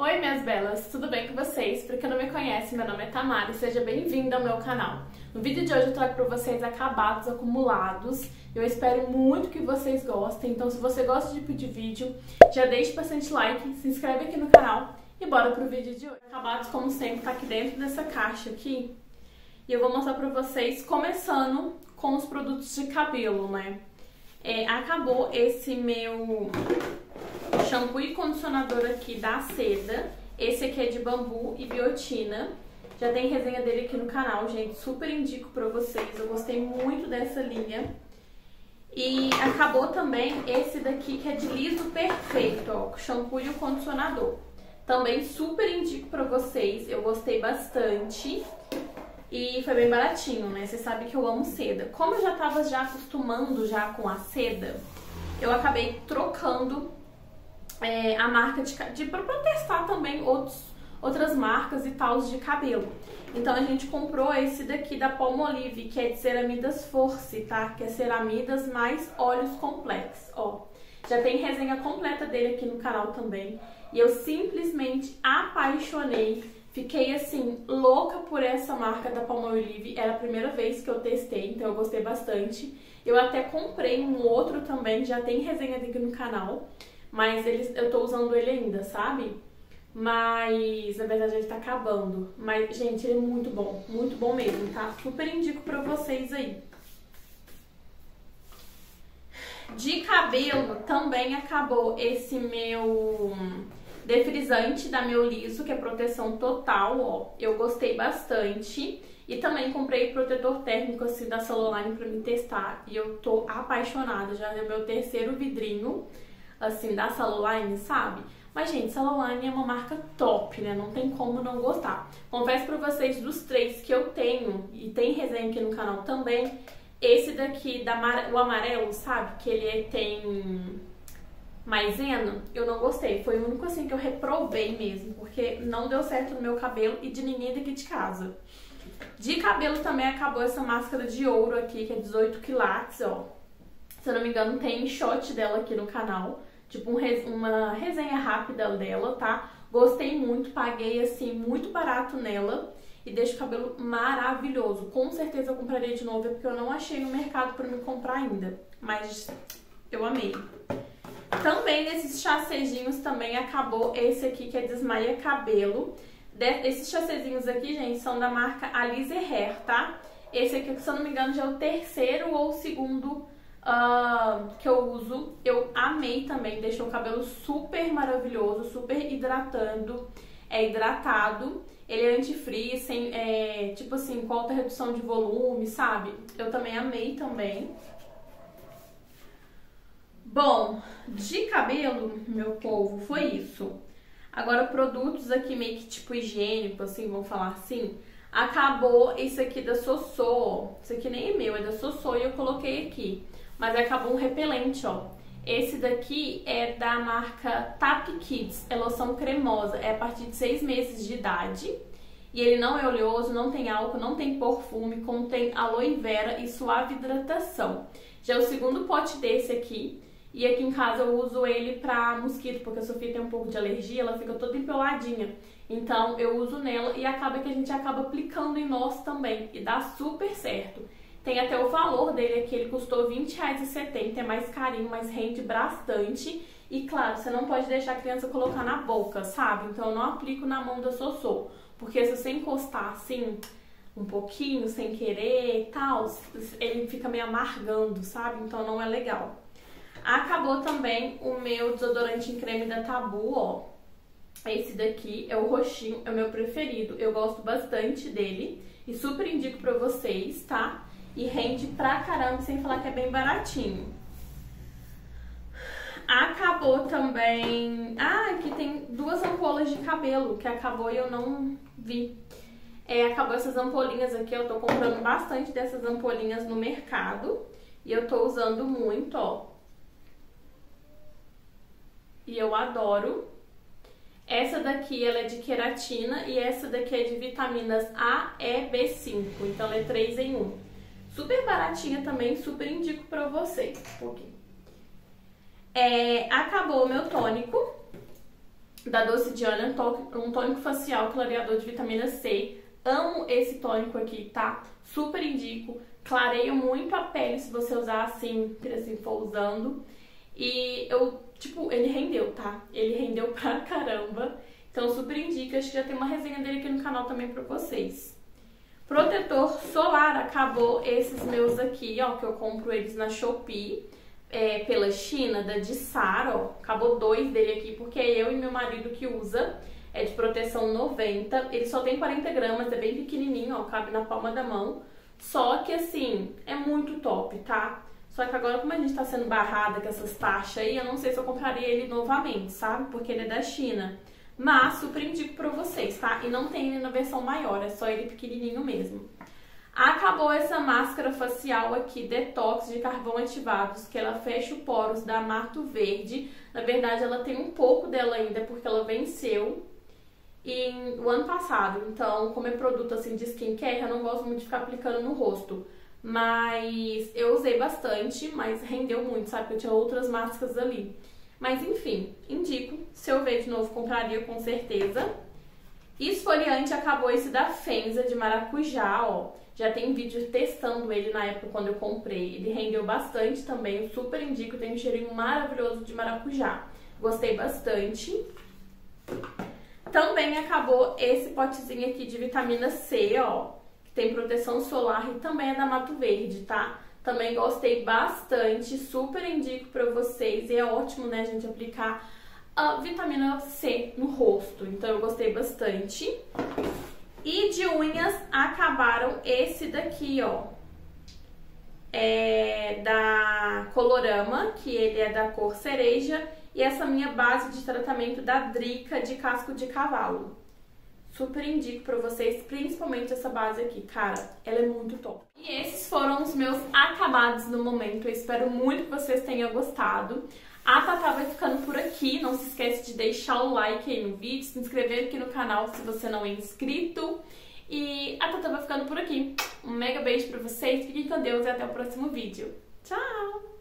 Oi minhas belas, tudo bem com vocês? Pra quem não me conhece, meu nome é Tamara e seja bem-vinda ao meu canal. No vídeo de hoje eu trago pra vocês acabados acumulados. Eu espero muito que vocês gostem, então se você gosta desse tipo de vídeo, já deixa bastante like, se inscreve aqui no canal e bora pro vídeo de hoje. Acabados, como sempre, tá aqui dentro dessa caixa aqui e eu vou mostrar pra vocês, começando com os produtos de cabelo, né? Acabou esse meu shampoo e condicionador aqui da Seda. Esse aqui é de bambu e biotina. Já tem resenha dele aqui no canal, gente. Super indico pra vocês. Eu gostei muito dessa linha. E acabou também esse daqui que é de liso perfeito, ó. O shampoo e o condicionador. Também super indico pra vocês. Eu gostei bastante. E foi bem baratinho, né? Vocês sabem que eu amo Seda. Como eu já tava acostumando com a Seda, eu acabei trocando a marca pra testar também outras marcas e tal de cabelo. Então a gente comprou esse daqui da Palmolive, que é de Ceramidas Force, tá? Que é ceramidas mais óleos complexos, ó. Já tem resenha completa dele aqui no canal também. E eu simplesmente apaixonei. Fiquei assim, louca por essa marca da Palmolive. Era a primeira vez que eu testei, então eu gostei bastante. Eu até comprei um outro também, já tem resenha aqui no canal. Mas eu tô usando ele ainda, sabe? Mas, na verdade, ele tá acabando. Mas, gente, ele é muito bom mesmo, tá? Super indico pra vocês aí. De cabelo, também acabou esse meu defrisante da Meu Liso, que é proteção total, ó. Eu gostei bastante. E também comprei protetor térmico, assim, da Salon Line pra me testar. E eu tô apaixonada, já é o meu terceiro vidrinho assim, da Salon Line, sabe? Mas, gente, Salon Line é uma marca top, né? Não tem como não gostar. Confesso pra vocês, dos três que eu tenho, e tem resenha aqui no canal também, esse daqui, o amarelo, sabe? Que ele tem maisena, eu não gostei. Foi o único, assim, que eu reprovei mesmo, porque não deu certo no meu cabelo e de ninguém daqui de casa. De cabelo também acabou essa máscara de ouro aqui, que é 18 quilates, ó. Se eu não me engano, tem shot dela aqui no canal. Tipo, uma resenha rápida dela, tá? Gostei muito, paguei, assim, muito barato nela. E deixa o cabelo maravilhoso. Com certeza eu compraria de novo, é porque eu não achei no mercado pra me comprar ainda. Mas eu amei. Também nesses chassezinhos também acabou esse aqui, que é desmaia cabelo. Esses chassezinhos aqui, gente, são da marca Alize Hair, tá? Esse aqui, se eu não me engano, já é o terceiro ou o segundo que eu uso. Eu amei também, deixou o cabelo super maravilhoso, super hidratado. Ele é anti-frizz, tipo assim, com alta redução de volume, sabe? Eu também amei também. Bom, de cabelo, meu povo, foi isso. Agora produtos aqui meio que tipo higiênico, assim, vamos falar assim. Acabou esse aqui da Sossô. Esse aqui nem é meu, é da Sossô e eu coloquei aqui. Mas acabou um repelente, ó. Esse daqui é da marca TAP Kids, é loção cremosa, é a partir de 6 meses de idade. E ele não é oleoso, não tem álcool, não tem perfume, contém aloe vera e suave hidratação. Já é o segundo pote desse aqui. E aqui em casa eu uso ele pra mosquito, porque a Sofia tem um pouco de alergia, ela fica toda empeladinha. Então eu uso nela e acaba que a gente acaba aplicando em nós também. E dá super certo. Tem até o valor dele aqui, ele custou R$20,70, é mais carinho, mas rende bastante. E claro, você não pode deixar a criança colocar na boca, sabe? Então eu não aplico na mão da Sossô, porque se você encostar assim um pouquinho, sem querer e tal, ele fica meio amargando, sabe? Então não é legal. Acabou também o meu desodorante em creme da Tabu, ó. Esse daqui é o roxinho, é o meu preferido. Eu gosto bastante dele e super indico pra vocês, tá? E rende pra caramba, sem falar que é bem baratinho. Acabou também... Ah, aqui tem duas ampolas de cabelo, que acabou e eu não vi. Acabou essas ampolinhas aqui, eu tô comprando bastante dessas ampolinhas no mercado. E eu tô usando muito, ó. E eu adoro. Essa daqui, ela é de queratina e essa daqui é de vitaminas A, E, B5. Então, ela é 3 em 1. Super baratinha também, super indico pra vocês. Acabou o meu tônico. da Doce Diana, um tônico facial clareador de vitamina C. Amo esse tônico aqui, tá? Super indico. Clareio muito a pele se você usar assim, for usando. E eu, tipo, ele rendeu, tá? Ele rendeu pra caramba. Então super indico. Acho que já tem uma resenha dele aqui no canal também pra vocês. Protetor solar. Acabou esses meus aqui, ó, que eu compro eles na Shopee. Pela China, da Dissar, ó. Acabou dois dele aqui, porque é eu e meu marido que usa. É de proteção 90. Ele só tem 40 gramas, é bem pequenininho, ó. Cabe na palma da mão. Só que, assim, é muito top, tá? Só que agora, como a gente tá sendo barrada com essas taxas aí, eu não sei se eu compraria ele novamente, sabe? Porque ele é da China. Mas super indico pra vocês, tá? E não tem ele na versão maior, é só ele pequenininho mesmo. Acabou essa máscara facial aqui, detox de carvão ativados, que ela fecha os poros, da Mato Verde. Na verdade, ela tem um pouco dela ainda, porque ela venceu o ano passado. Então, como é produto assim de skincare, eu não gosto muito de ficar aplicando no rosto. Mas eu usei bastante, mas rendeu muito, sabe? Eu tinha outras máscaras ali. Mas enfim, indico. Se eu ver de novo, compraria com certeza. Esfoliante, acabou esse da Fenza, de maracujá, ó. Já tem vídeo testando ele na época quando eu comprei. Ele rendeu bastante também, eu super indico. Tem um cheirinho maravilhoso de maracujá. Gostei bastante. Também acabou esse potezinho aqui de vitamina C, ó. Que tem proteção solar e também é da Mato Verde, tá? Também gostei bastante, super indico pra vocês. E é ótimo, né, gente, aplicar a vitamina C no rosto. Então eu gostei bastante. E de unhas, acabaram esse daqui, ó, da Colorama, que ele é da cor cereja, e essa minha base de tratamento da Drica, de casco de cavalo. Super indico pra vocês, principalmente essa base aqui, cara, ela é muito top. E esses foram os meus acabados no momento, eu espero muito que vocês tenham gostado. A Tatá vai ficando por aqui, não se esquece de deixar o like aí no vídeo, se inscrever aqui no canal se você não é inscrito. E a Tatá vai ficando por aqui. Um mega beijo pra vocês, fiquem com Deus e até o próximo vídeo. Tchau!